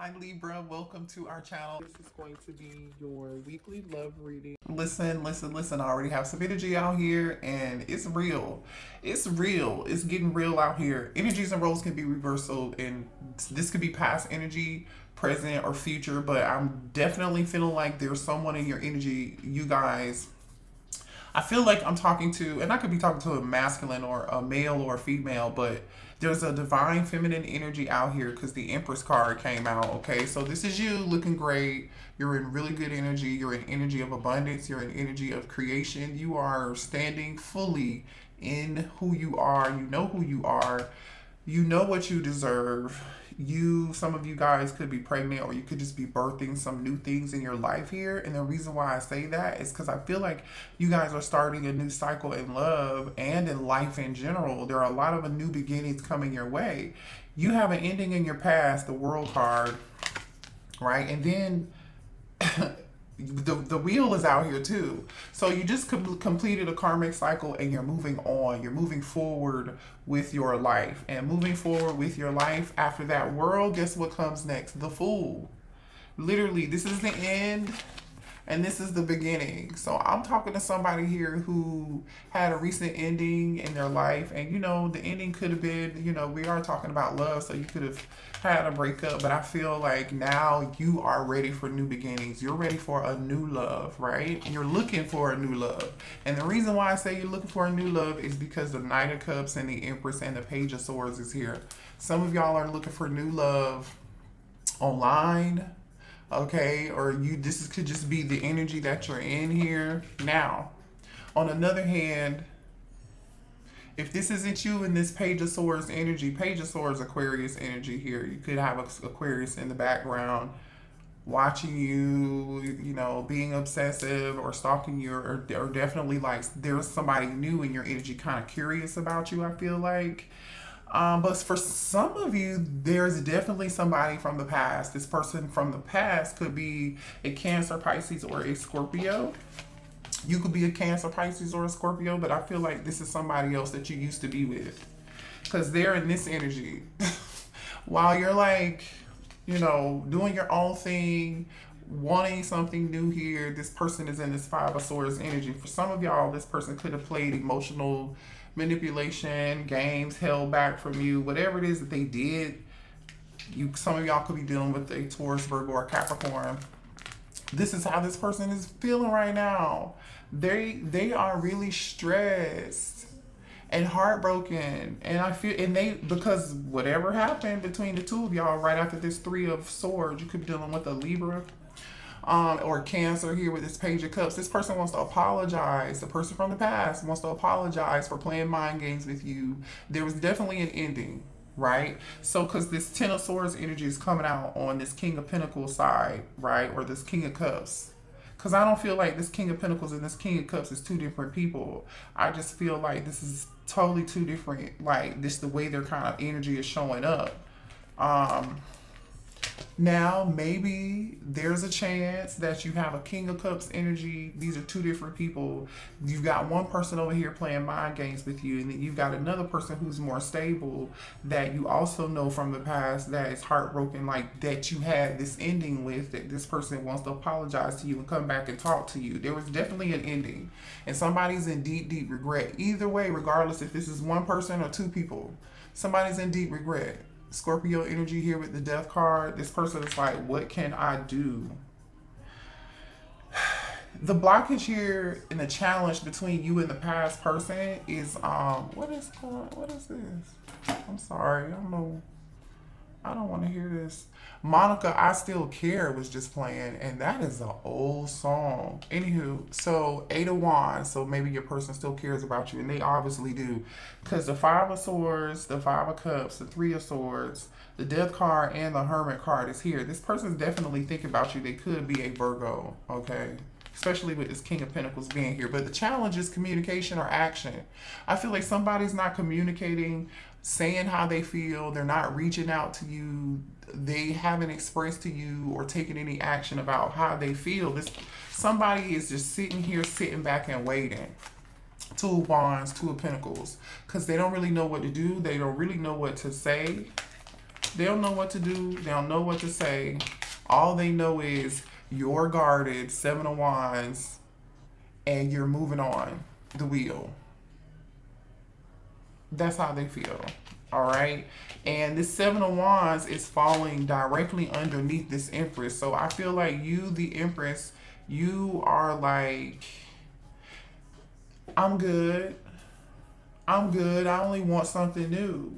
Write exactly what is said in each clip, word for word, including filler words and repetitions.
Hi Libra, welcome to our channel. This is going to be your weekly love reading. Listen, listen, listen, I already have some energy out here and it's real. It's real, it's getting real out here. Energies and roles can be reversal, and this could be past energy, present or future, but I'm definitely feeling like there's someone in your energy, you guys. I feel like I'm talking to, and I could be talking to a masculine or a male or a female, but there's a divine feminine energy out here because the Empress card came out, okay? So this is you looking great. You're in really good energy. You're in energy of abundance. You're in energy of creation. You are standing fully in who you are. You know who you are. You know what you deserve. You, some of you guys could be pregnant, or you could just be birthing some new things in your life here. And the reason why I say that is because I feel like you guys are starting a new cycle in love and in life in general. There are a lot of new beginnings coming your way. You have an ending in your past, the World card, right? And then the the wheel is out here too. So you just com completed a karmic cycle and you're moving on. You're moving forward with your life. And moving forward with your life after that World, guess what comes next? The Fool. Literally, this is the end and this is the beginning. So I'm talking to somebody here who had a recent ending in their life. And you know, the ending could have been, you know, we are talking about love. So you could have had a breakup, but I feel like now you are ready for new beginnings. You're ready for a new love, right? You're looking for a new love. And the reason why I say you're looking for a new love is because the Knight of Cups and the Empress and the Page of Swords is here. Some of y'all are looking for new love online, okay? Or you, this could just be the energy that you're in here. Now, on another hand, if this isn't you in this Page of Swords energy, Page of Swords, Aquarius energy here, you could have Aquarius in the background watching you, you know, being obsessive or stalking you, or, or definitely like there's somebody new in your energy kind of curious about you, I feel like. Um, but for some of you, there's definitely somebody from the past. This person from the past could be a Cancer, Pisces, or a Scorpio. You could be a Cancer, Pisces, or a Scorpio, but I feel like this is somebody else that you used to be with, because they're in this energy. While you're like, you know, doing your own thing, wanting something new here, this person is in this Five of Swords energy. For some of y'all, this person could have played emotional manipulation, games, held back from you, whatever it is that they did. You, some of y'all could be dealing with a Taurus, Virgo, or Capricorn. This is how this person is feeling right now. They they are really stressed and heartbroken. And I feel, and they, because whatever happened between the two of y'all right after this Three of Swords, you could be dealing with a Libra um, or Cancer here with this Page of Cups. This person wants to apologize. The person from the past wants to apologize for playing mind games with you. There was definitely an ending, right? So because this Ten of Swords energy is coming out on this King of Pentacles side, right? Or this King of Cups, because I don't feel like this King of Pentacles and this King of Cups is two different people. I just feel like this is totally two different, like this the way their kind of energy is showing up. Um now maybe there's a chance that you have a King of Cups energy. These are two different people. You've got one person over here playing mind games with you, and then you've got another person who's more stable that you also know from the past that is heartbroken, like that you had this ending with, that this person wants to apologize to you and come back and talk to you. There was definitely an ending, and somebody's in deep deep regret. Either way, regardless if this is one person or two people, somebody's in deep regret. Scorpio energy here with the Death card. This person is like, what can I do? The blockage here and the challenge between you and the past person is, um, what is going, what is this? I'm sorry, I don't know. I don't want to hear this. Monica, I Still Care was just playing, and that is an old song. Anywho, so Eight of Wands, so maybe your person still cares about you, and they obviously do, because the Five of Swords, the Five of Cups, the Three of Swords, the Death card, and the Hermit card is here. This person's definitely thinking about you. They could be a Virgo, okay? Especially with this King of Pentacles being here. But the challenge is communication or action. I feel like somebody's not communicating, saying how they feel. They're not reaching out to you. They haven't expressed to you or taken any action about how they feel. This, somebody is just sitting here, sitting back and waiting. Two of Wands, Two of Pentacles. Because they don't really know what to do. They don't really know what to say. They don't know what to do. They don't know what to say. All they know is you're guarded, Seven of Wands, and you're moving on the wheel. That's how they feel. All right. And this Seven of Wands is falling directly underneath this Empress. So I feel like you, the Empress, you are like, I'm good. I'm good. I only want something new.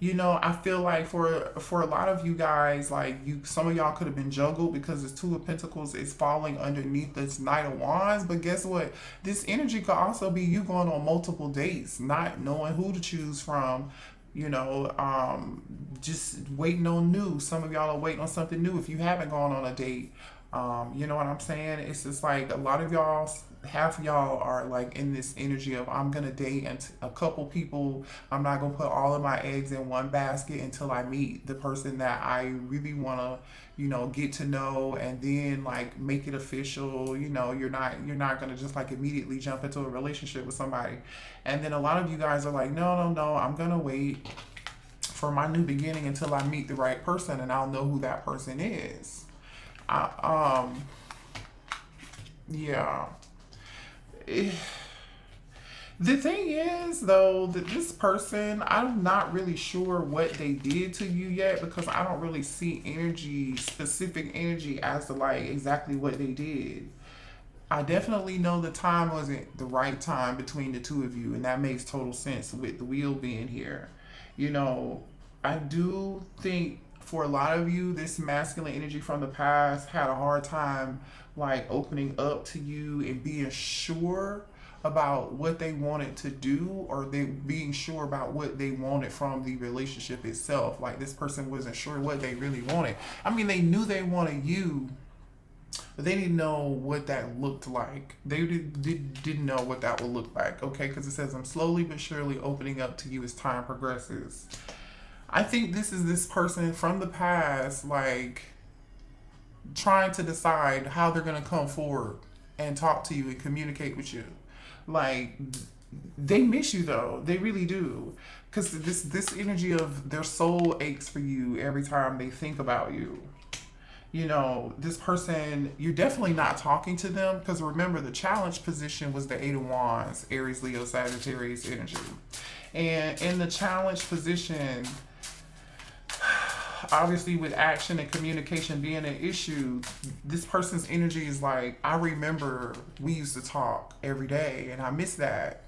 You know, I feel like for for a lot of you guys, like you, some of y'all could have been juggled because this Two of Pentacles is falling underneath this Knight of Wands. But guess what? This energy could also be you going on multiple dates, not knowing who to choose from. You know, um, just waiting on new. Some of y'all are waiting on something new if you haven't gone on a date. Um, you know what I'm saying? It's just like a lot of y'all, half of y'all are like in this energy of I'm going to date a couple people. I'm not going to put all of my eggs in one basket until I meet the person that I really want to, you know, get to know and then like make it official. You know, you're not, you're not going to just like immediately jump into a relationship with somebody. And then a lot of you guys are like, no, no, no, I'm going to wait for my new beginning until I meet the right person and I'll know who that person is. I, um, yeah, it, the thing is though that this person, I'm not really sure what they did to you yet because I don't really see energy, specific energy as to like exactly what they did. I definitely know the time wasn't the right time between the two of you and that makes total sense with the wheel being here. You know, I do think for a lot of you, this masculine energy from the past had a hard time like opening up to you and being sure about what they wanted to do or they being sure about what they wanted from the relationship itself. Like this person wasn't sure what they really wanted. I mean, they knew they wanted you, but they didn't know what that looked like. They did, did, didn't know what that would look like, okay? Because it says, I'm slowly but surely opening up to you as time progresses. I think this is this person from the past, like trying to decide how they're going to come forward and talk to you and communicate with you. Like they miss you though. They really do. Cause this, this energy of their soul aches for you every time they think about you. You know, this person, you're definitely not talking to them because remember the challenge position was the Eight of Wands, Aries, Leo, Sagittarius energy. And in the challenge position, obviously with action and communication being an issue, this person's energy is like, I remember we used to talk every day and I miss that.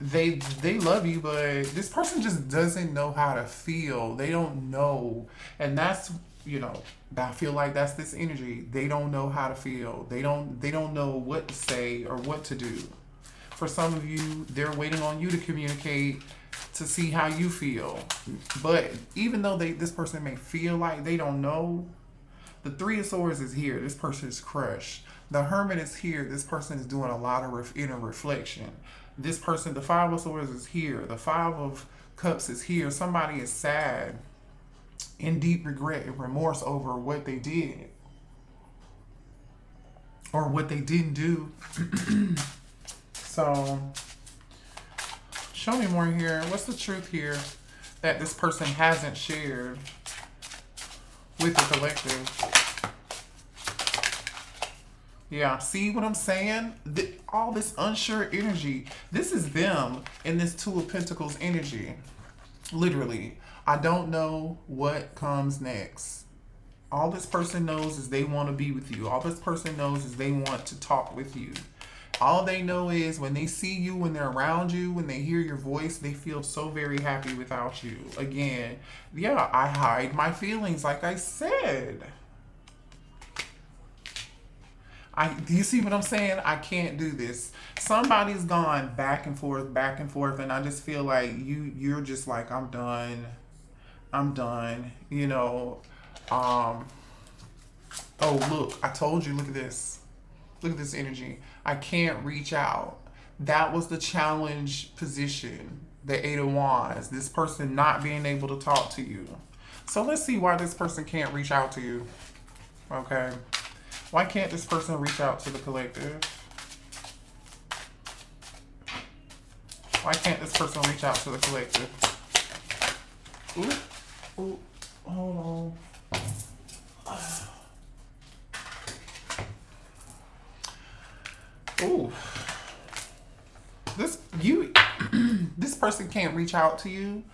They, they love you, but this person just doesn't know how to feel. They don't know. And that's, you know, I feel like that's this energy. They don't know how to feel. They don't, they don't know what to say or what to do. For some of you, they're waiting on you to communicate to see how you feel. But even though they, this person may feel like they don't know, the Three of Swords is here. This person is crushed. The Hermit is here. This person is doing a lot of ref, inner reflection. This person, the Five of Swords is here. The Five of Cups is here. Somebody is sad, in deep regret and remorse over what they did or what they didn't do. So show me more here. What's the truth here that this person hasn't shared with the collective? Yeah, see what I'm saying? The, all this unsure energy. This is them in this Two of Pentacles energy. Literally, I don't know what comes next. All this person knows is they want to be with you. All this person knows is they want to talk with you. All they know is when they see you, when they're around you, when they hear your voice, they feel so very happy without you. Again, yeah, I hide my feelings like I said. I, do you see what I'm saying? I can't do this. Somebody's gone back and forth, back and forth, and I just feel like you, you're just like, I'm done. I'm done. You know, um, oh, look, I told you, look at this. Look at this energy. I can't reach out. That was the challenge position. The Eight of Wands. This person not being able to talk to you. So let's see why this person can't reach out to you. Okay. Why can't this person reach out to the collective? Why can't this person reach out to the collective? Ooh, ooh, hold on. Ooh. This, you, this person can't reach out to you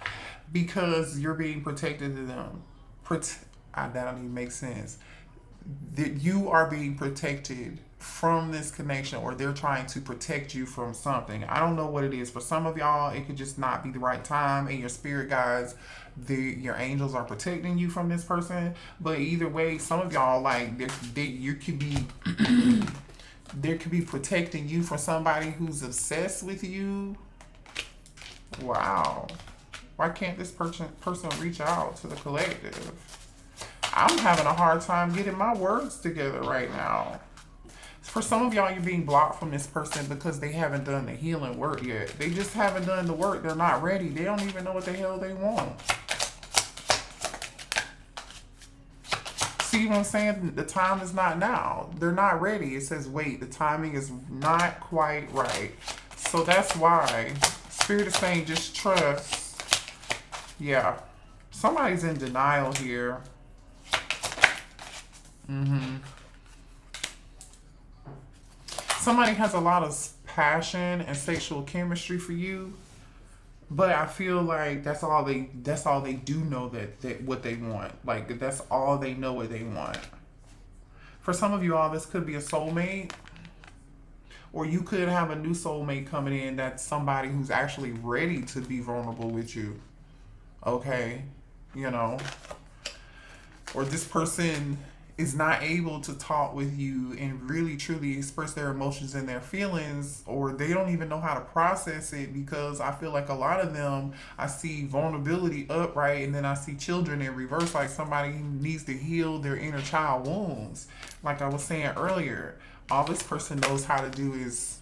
because you're being protected to them. Prote I, that don't even make sense. That you are being protected from this connection, or they're trying to protect you from something. I don't know what it is. For some of y'all, it could just not be the right time, and your spirit guides, the your angels are protecting you from this person. But either way, some of y'all, like, they, they, you could be there could be protecting you from somebody who's obsessed with you. Wow, why can't this person person reach out to the collective? I'm having a hard time getting my words together right now. For some of y'all, you're being blocked from this person because they haven't done the healing work yet. They just haven't done the work. They're not ready. They don't even know what the hell they want. See what I'm saying? The time is not now. They're not ready. It says, wait, the timing is not quite right. So that's why Spirit is saying, just trust. Yeah. Somebody's in denial here. Mm-hmm. Somebody has a lot of passion and sexual chemistry for you, but I feel like that's all they that's all they do know that, that what they want. Like, that's all they know what they want. For some of you all, this could be a soulmate, or you could have a new soulmate coming in that's somebody who's actually ready to be vulnerable with you. Okay, you know, or this person is not able to talk with you and really truly express their emotions and their feelings, or they don't even know how to process it, because I feel like a lot of them, I see vulnerability upright, and then I see children in reverse, like somebody needs to heal their inner child wounds. Like I was saying earlier, all this person knows how to do is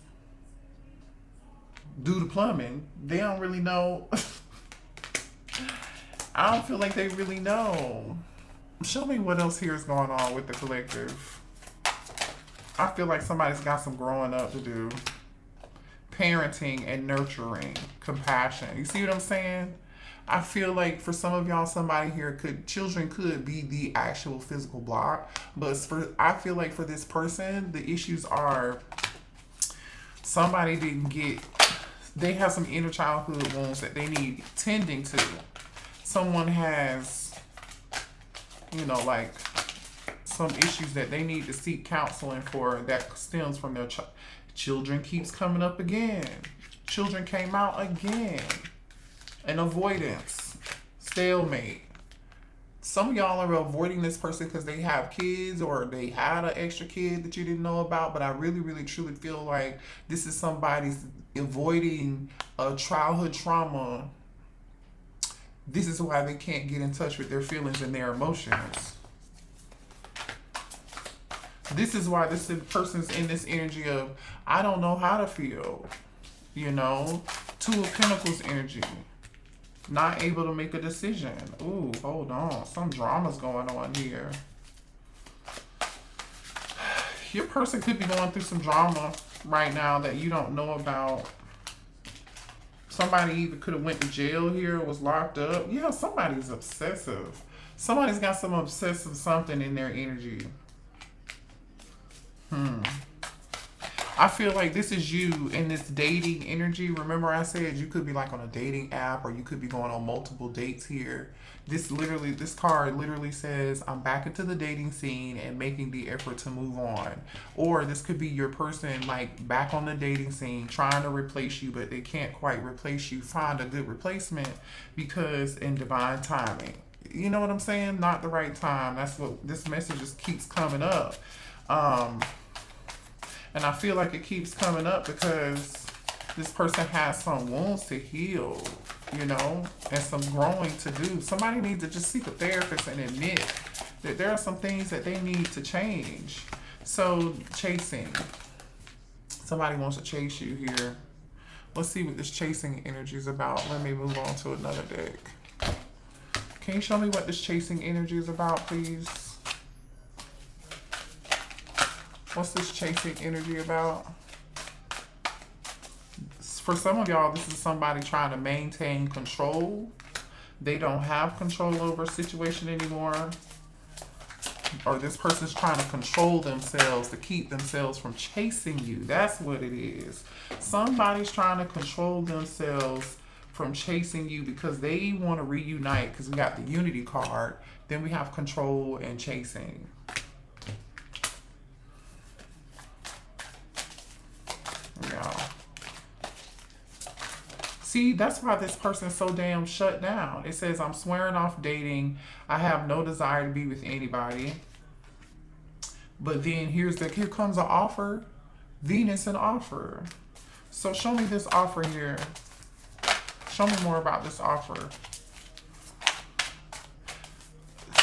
do the plumbing. They don't really know. I don't feel like they really know. Show me what else here is going on with the collective. I feel like somebody's got some growing up to do. Parenting and nurturing. Compassion. You see what I'm saying? I feel like for some of y'all, somebody here could, children could be the actual physical block. But for, I feel like for this person, the issues are somebody didn't get, they have some inner childhood wounds that they need tending to. Someone has, you know, like some issues that they need to seek counseling for that stems from their ch children keeps coming up again. Children came out again. An avoidance. Stalemate. Some of y'all are avoiding this person because they have kids, or they had an extra kid that you didn't know about. But I really, really, truly feel like this is somebody's avoiding a childhood trauma. This is why they can't get in touch with their feelings and their emotions. This is why this person's in this energy of, I don't know how to feel, you know? Two of Pentacles energy. Not able to make a decision. Ooh, hold on. Some drama's going on here. Your person could be going through some drama right now that you don't know about. Somebody either could have went to jail here or was locked up. Yeah, somebody's obsessive. Somebody's got some obsessive something in their energy. Hmm. I feel like this is you in this dating energy. Remember I said you could be like on a dating app, or you could be going on multiple dates here. This literally, this card literally says, I'm back into the dating scene and making the effort to move on. Or this could be your person, like, back on the dating scene trying to replace you, but they can't quite replace you. Find a good replacement, because in divine timing. You know what I'm saying? Not the right time. That's what this message just keeps coming up. Um... And I feel like it keeps coming up because this person has some wounds to heal, you know, and some growing to do. Somebody needs to just seek a therapist and admit that there are some things that they need to change. So, chasing. Somebody wants to chase you here. Let's see what this chasing energy is about. Let me move on to another deck. Can you show me what this chasing energy is about, please? What's this chasing energy about? For some of y'all, this is somebody trying to maintain control. they don't have control over a situation anymore, or this person's trying to control themselves to keep themselves from chasing you. That's what it is. Somebody's trying to control themselves from chasing you because they want to reunite, because we got the unity card. Then we have control and chasing. Yeah. See, that's why this person's so damn shut down. It says, I'm swearing off dating. I have no desire to be with anybody. But then here's the, here comes an offer. Venus, an offer. So show me this offer here. Show me more about this offer.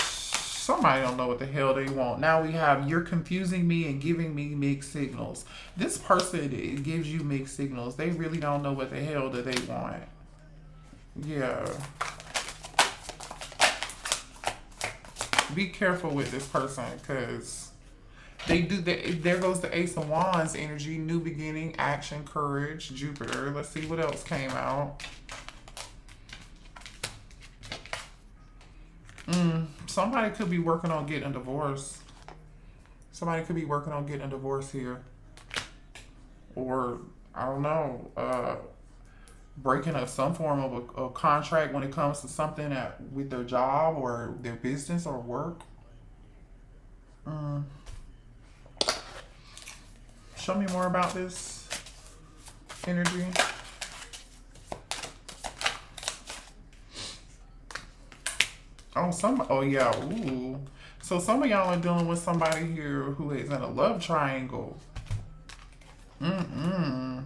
Somebody don't know what the hell they want. Now we have, you're confusing me and giving me mixed signals. This person, it gives you mixed signals. They really don't know what the hell do they want. Yeah. Be careful with this person, because they do that. There goes the Ace of Wands energy, new beginning, action, courage, Jupiter. Let's see what else came out. Mm, somebody could be working on getting a divorce. Somebody could be working on getting a divorce here. Or, I don't know, uh, breaking up some form of a, a contract when it comes to something at, with their job or their business or work. Mm. Show me more about this energy. Oh, some, oh yeah, ooh. So some of y'all are dealing with somebody here who is in a love triangle. Mm-mm.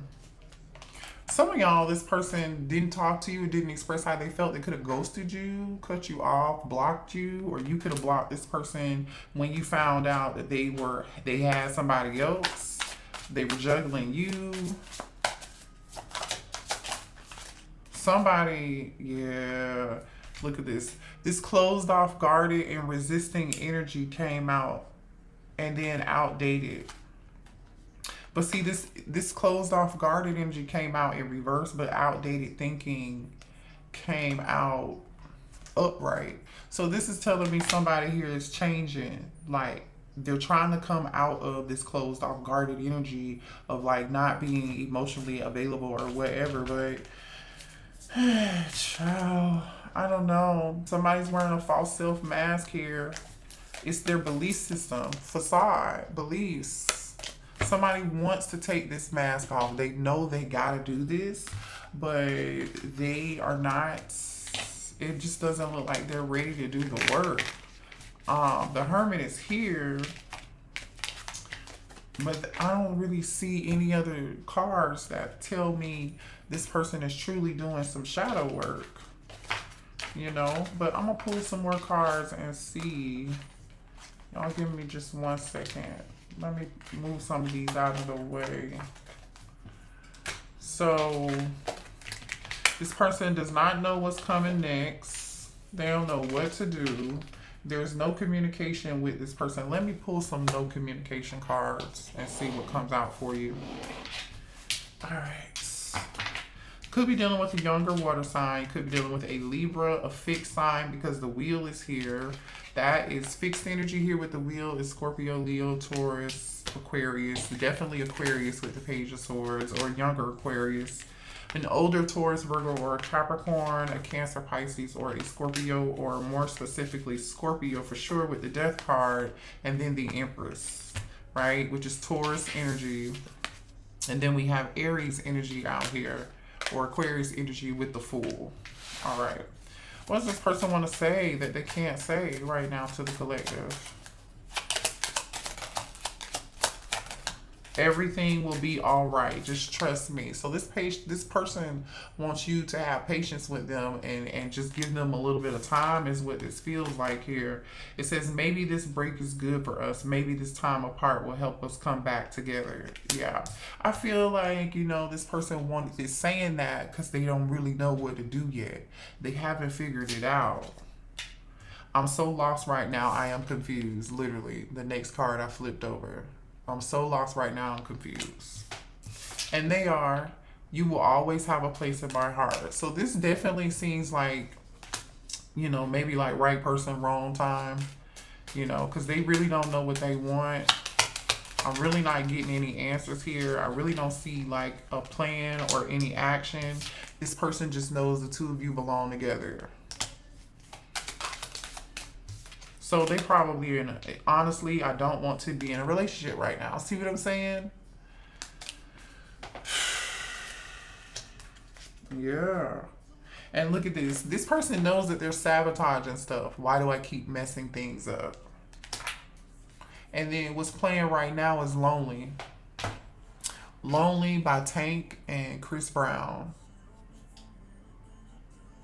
Some of y'all, this person didn't talk to you, didn't express how they felt. They could have ghosted you, cut you off, blocked you, or you could have blocked this person when you found out that they were, they had somebody else. They were juggling you. Somebody, yeah. Look at this. This closed off, guarded, and resisting energy came out and then outdated. But see, this this closed off, guarded energy came out in reverse, but outdated thinking came out upright. So this is telling me somebody here is changing. Like, they're trying to come out of this closed off, guarded energy of like not being emotionally available or whatever. But, child, I don't know. Somebody's wearing a false self mask here. It's their belief system, facade, beliefs. Somebody wants to take this mask off. They know they gotta do this, but they are not, it just doesn't look like they're ready to do the work. Um, the Hermit is here, but I don't really see any other cards that tell me this person is truly doing some shadow work. You know, but I'm gonna pull some more cards and see. Y'all give me just one second. Let me move some of these out of the way. So this person does not know what's coming next. They don't know what to do. There's no communication with this person. Let me pull some no communication cards and see what comes out for you. All right. Could be dealing with a younger water sign. Could be dealing with a Libra, a fixed sign, because the wheel is here. That is fixed energy here with the wheel is Scorpio, Leo, Taurus, Aquarius. Definitely Aquarius with the Page of Swords, or younger Aquarius. An older Taurus, Virgo, or a Capricorn, a Cancer, Pisces, or a Scorpio, or more specifically Scorpio for sure with the Death card. And then the Empress, right? Which is Taurus energy. And then we have Aries energy out here, or Aquarius energy with the Fool. All right. What does this person want to say that they can't say right now to the collective? Everything will be all right. Just trust me. So this page, this person wants you to have patience with them and, and just give them a little bit of time is what this feels like here. It says, maybe this break is good for us. Maybe this time apart will help us come back together. Yeah. I feel like, you know, this person wanted, is saying that because they don't really know what to do yet. They haven't figured it out. I'm so lost right now. I am confused. Literally, the next card I flipped over. I'm so lost right now, I'm confused. And they are, you will always have a place in my heart. So this definitely seems like you know, maybe like right person, wrong time, you know, because they really don't know what they want. I'm really not getting any answers here. I really don't see like a plan or any action. This person just knows the two of you belong together. So they probably, in a, honestly, I don't want to be in a relationship right now. See what I'm saying? Yeah. And look at this. This person knows that they're sabotaging stuff. Why do I keep messing things up? And then what's playing right now is Lonely. Lonely by Tank and Chris Brown.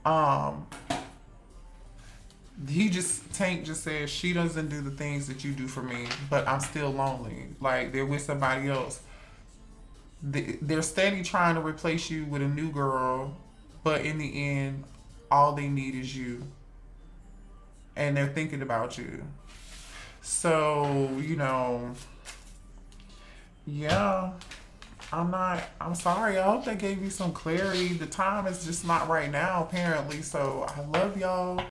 Um, he just, Tank just says, she doesn't do the things that you do for me, but I'm still lonely. Like, they're with somebody else. They're steady trying to replace you with a new girl, but in the end, all they need is you. And they're thinking about you. So, you know, yeah, I'm not, I'm sorry. I hope that gave you some clarity. The time is just not right now, apparently. So I love y'all.